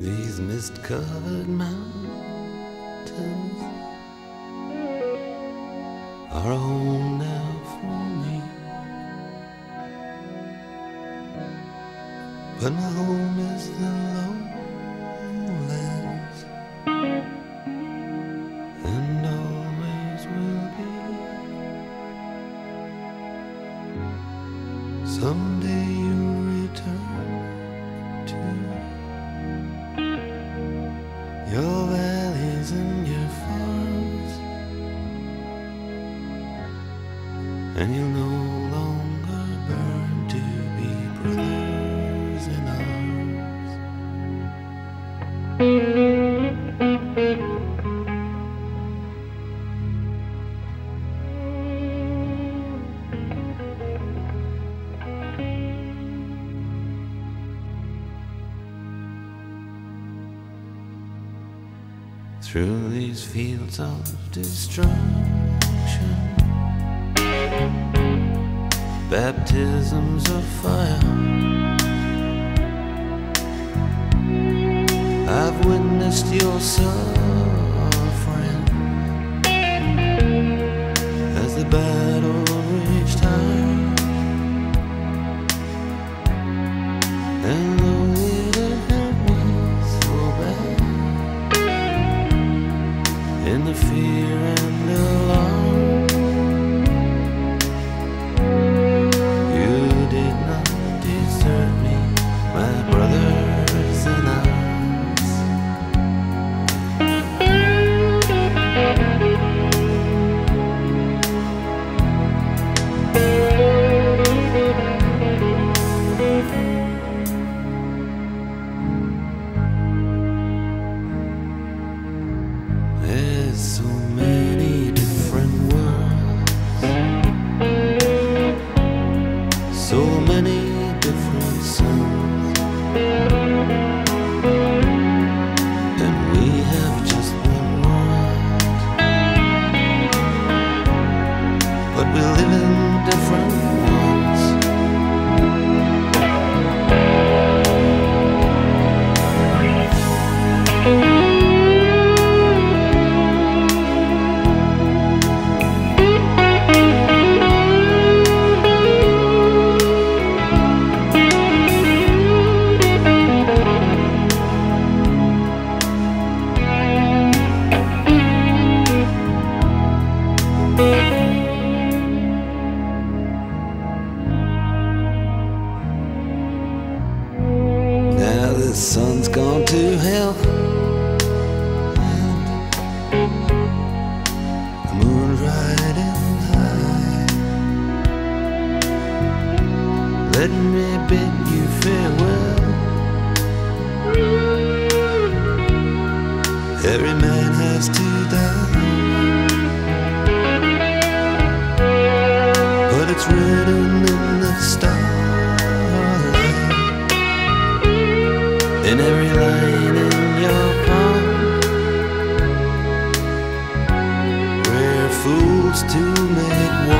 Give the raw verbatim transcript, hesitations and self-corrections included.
these mist-covered mountains are home now for me, but my home is the lowlands and always will be. Someday you'll return to your valleys and your farms, and you'll no longer burn to be brothers in arms. Through these fields of destruction, baptisms of fire, I've witnessed your suffering as the battle reached high, and in the fear and the alarm, you did not desert me, my brothers in arms. So many different words, so many different songs, and we have just one word, but we live in different worlds. The sun's gone to hell, and the moon's riding high. Let me bid you farewell. Every man has to die, but it's written in the stars. In every line in your palm, we're fools to make one.